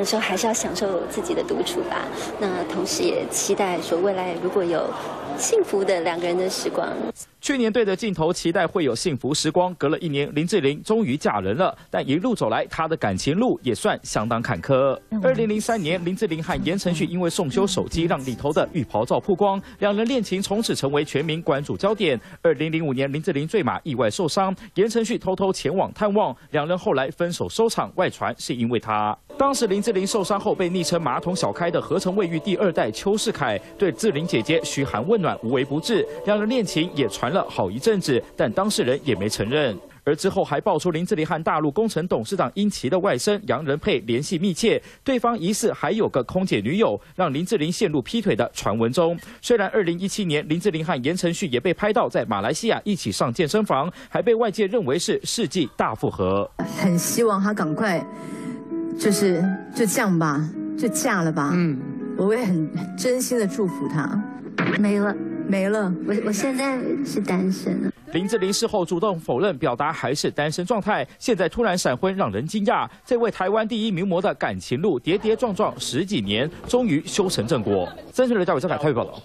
的时候还是要享受自己的独处吧。那同时也期待说未来如果有幸福的两个人的时光。去年对着镜头期待会有幸福时光，隔了一年，林志玲终于嫁人了。但一路走来，她的感情路也算相当坎坷。2003年，林志玲和言承旭因为送修手机让里头的浴袍照曝光，两人恋情从此成为全民关注焦点。2005年，林志玲坠马意外受伤，言承旭偷偷前往探望，两人后来分手收场，外传是因为他。当时林志玲受伤后被昵称“马桶小开”的合成卫浴第2代邱世凯对志玲姐姐嘘寒问暖，无微不至，两人恋情也传了好一阵子，但当事人也没承认。而之后还爆出林志玲和大陆工程董事长殷琦的外甥杨仁佩联系密切，对方疑似还有个空姐女友，让林志玲陷入劈腿的传闻中。虽然2017年林志玲和言承旭也被拍到在马来西亚一起上健身房，还被外界认为是世纪大复合。很希望他赶快，就这样吧，就嫁了吧。嗯，我会很真心的祝福他。没了。没了，我现在是单身了。林志玲事后主动否认，表达还是单身状态。现在突然闪婚，让人惊讶。这位台湾第一名模的感情路跌跌撞撞10几年，终于修成正果。真实的嘉伟，张凯台北报道。